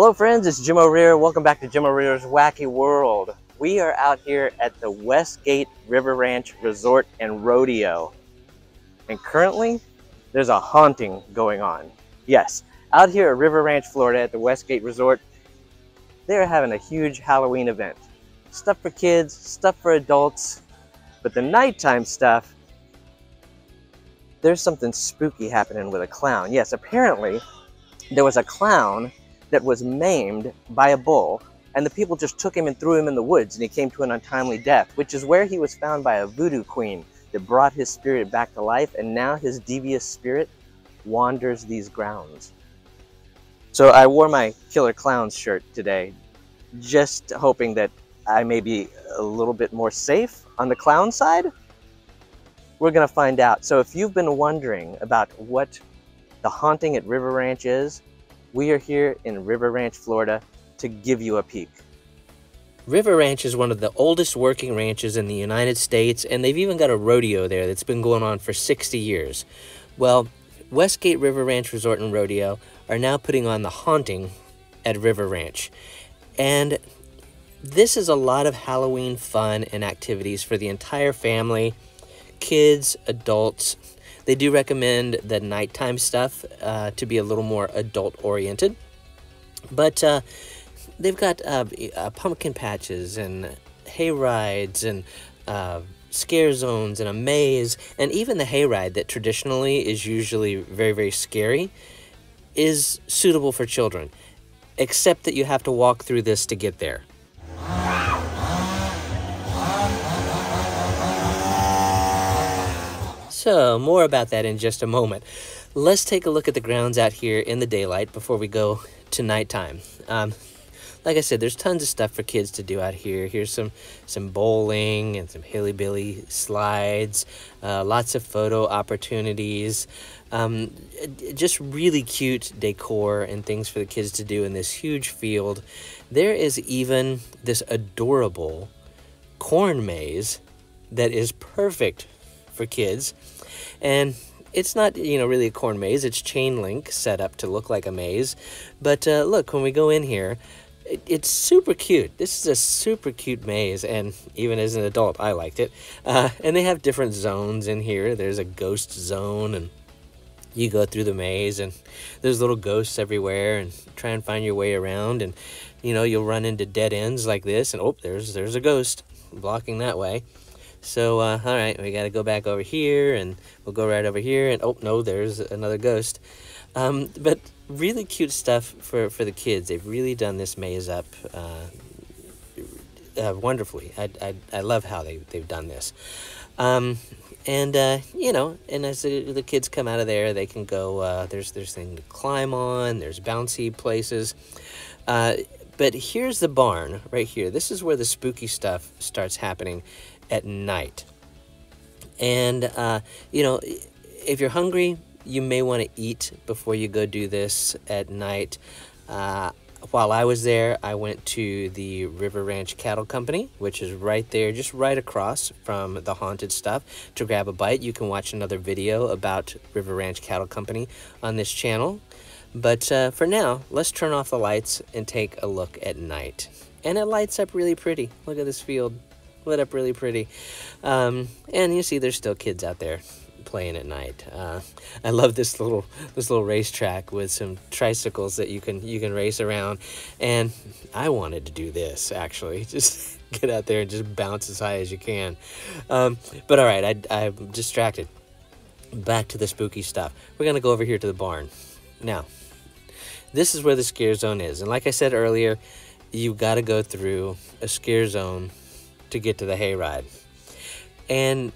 Hello friends, it's Jim O'Rear. Welcome back to Jim O'Rear's Wacky World. We are out here at the Westgate River Ranch Resort and Rodeo. And currently, there's a haunting going on. Yes, out here at River Ranch, Florida at the Westgate Resort, they're having a huge Halloween event. Stuff for kids, stuff for adults, but the nighttime stuff, there's something spooky happening with a clown. Yes, apparently, there was a clown that was maimed by a bull, and the people just took him and threw him in the woods, and he came to an untimely death, which is where he was found by a voodoo queen that brought his spirit back to life, and now his devious spirit wanders these grounds. So I wore my Killer Clowns shirt today, just hoping that I may be a little bit more safe on the clown side. We're gonna find out. So if you've been wondering about what the haunting at River Ranch is, we are here in River Ranch, Florida, to give you a peek. River Ranch is one of the oldest working ranches in the United States, and they've even got a rodeo there that's been going on for 60 years. Well, Westgate River Ranch Resort and Rodeo are now putting on the haunting at River Ranch. And this is a lot of Halloween fun and activities for the entire family, kids, adults. They do recommend the nighttime stuff to be a little more adult-oriented, but they've got pumpkin patches and hay rides and scare zones and a maze, and even the hay ride that traditionally is usually very, very scary is suitable for children, except that you have to walk through this to get there. So more about that in just a moment. Let's take a look at the grounds out here in the daylight before we go to nighttime. Like I said, there's tons of stuff for kids to do out here. Here's some bowling and some hilly-billy slides, lots of photo opportunities, just really cute decor and things for the kids to do in this huge field. There is even this adorable corn maze that is perfect for kids, and it's not, you know, really a corn maze. It's chain link set up to look like a maze, but look, when we go in here, it's super cute. This is a super cute maze, and even as an adult I liked it, and they have different zones in here. There's a ghost zone, and you go through the maze and there's little ghosts everywhere, and try and find your way around, and you know, you'll run into dead ends like this, and oh, there's a ghost blocking that way. So, all right, we got to go back over here, and we'll go right over here, and oh, no, there's another ghost. But really cute stuff for the kids. They've really done this maze up wonderfully. I love how they've done this. You know, and as the kids come out of there, they can go, there's things to climb on, there's bouncy places. But here's the barn right here. This is where the spooky stuff starts happening at night. And you know, if you're hungry, you may want to eat before you go do this at night. While I was there, I went to the River Ranch Cattle Company, which is right there, just right across from the haunted stuff, to grab a bite. You can watch another video about River Ranch Cattle Company on this channel, but for now, let's turn off the lights and take a look at night. And it lights up really pretty. Look at this field lit up really pretty, and you see there's still kids out there playing at night. I love this little racetrack with some tricycles that you can race around, and I wanted to do this actually. Just get out there and just bounce as high as you can. But all right, I'm distracted. Back to the spooky stuff. We're gonna go over here to the barn now. This is where the scare zone is, and like I said earlier, you've got to go through a scare zone to get to the hayride. And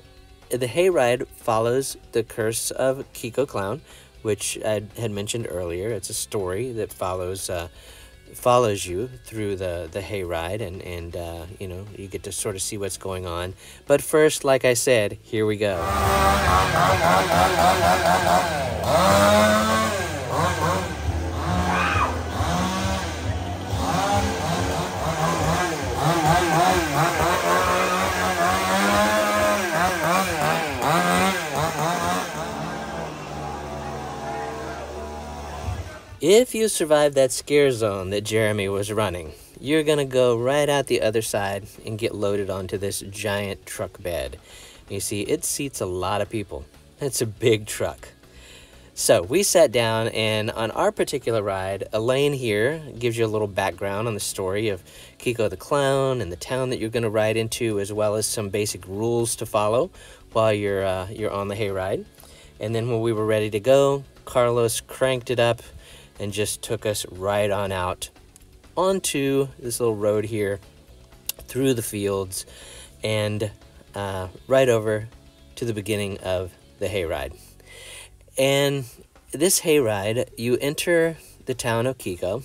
the hayride follows the curse of Kicco Clown, which I had mentioned earlier. It's a story that follows you through the hayride, and you know, you get to sort of see what's going on. But first, like I said, here we go. If you survive that scare zone that Jeremy was running, you're gonna go right out the other side and get loaded onto this giant truck bed. You see, it seats a lot of people. It's a big truck. So we sat down, and on our particular ride, Elaine here gives you a little background on the story of Kicco the Clown and the town that you're going to ride into, as well as some basic rules to follow while you're on the hayride. And then when we were ready to go, Carlos cranked it up and just took us right on out onto this little road here, through the fields, and right over to the beginning of the hayride. And this hayride, you enter the town of Kicco,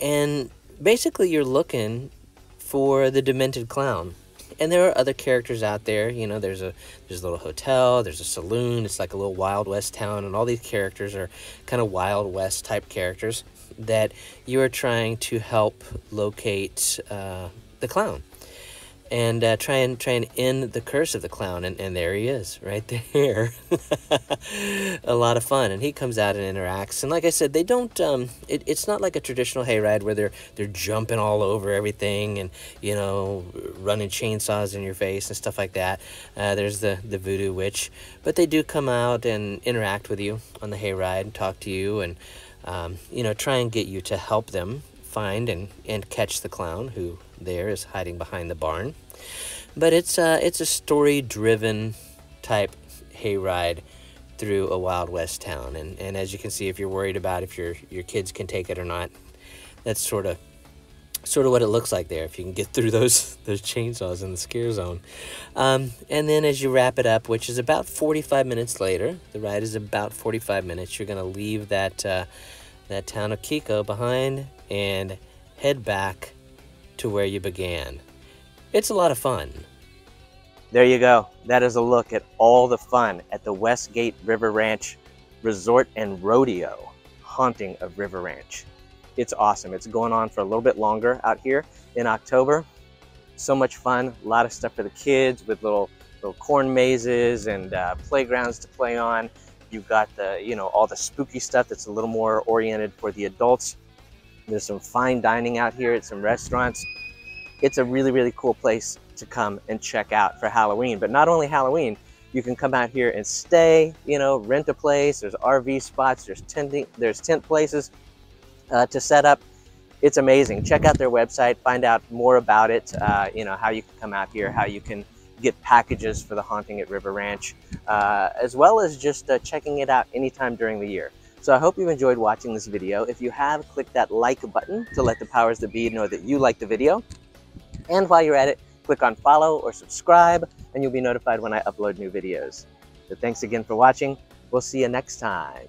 and basically you're looking for the demented clown. And there are other characters out there. You know, there's a little hotel, there's a saloon. It's like a little Wild West town, and all these characters are kind of Wild West type characters that you are trying to help locate the clown. And try and end the curse of the clown, and there he is, right there. A lot of fun, and he comes out and interacts. And like I said, they don't. It's not like a traditional hayride where they're jumping all over everything and, you know, running chainsaws in your face and stuff like that. There's the voodoo witch, but they do come out and interact with you on the hayride and talk to you, and you know, try and get you to help them find and catch the clown who there is hiding behind the barn. But it's a story-driven type hayride through a Wild West town, and as you can see, if you're worried about if your kids can take it or not, that's sort of what it looks like there, if you can get through those chainsaws in the scare zone. And then as you wrap it up, which is about 45 minutes later, the ride is about 45 minutes, you're going to leave that town of Kicco behind and head back to where you began. It's a lot of fun. There you go. That is a look at all the fun at the Westgate River Ranch Resort and Rodeo, haunting of River Ranch. It's awesome. It's going on for a little bit longer out here in October. So much fun. A lot of stuff for the kids with little corn mazes and playgrounds to play on. You've got the, you know, all the spooky stuff that's a little more oriented for the adults. There's some fine dining out here at some restaurants. It's a really, really cool place to come and check out for Halloween. But not only Halloween, you can come out here and stay, you know, rent a place. There's RV spots, there's tent places to set up. It's amazing. Check out their website, find out more about it, you know, how you can come out here, how you can get packages for the haunting at River Ranch, as well as just checking it out anytime during the year. So I hope you've enjoyed watching this video. If you have, click that like button to let the powers that be know that you like the video. And while you're at it, click on follow or subscribe, and you'll be notified when I upload new videos. So thanks again for watching. We'll see you next time.